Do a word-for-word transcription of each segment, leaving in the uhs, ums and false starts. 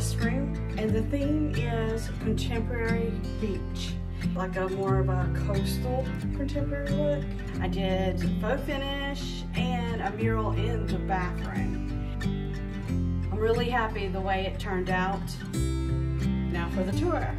restroom, and the theme is contemporary beach, like a more of a coastal contemporary look. I did faux finish and a mural in the bathroom. I'm really happy the way it turned out. Now for the tour.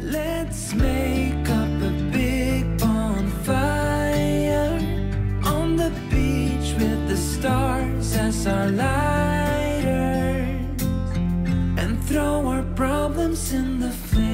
Let's make up a big bonfire on the beach with the stars as our lighters, and throw our problems in the flames.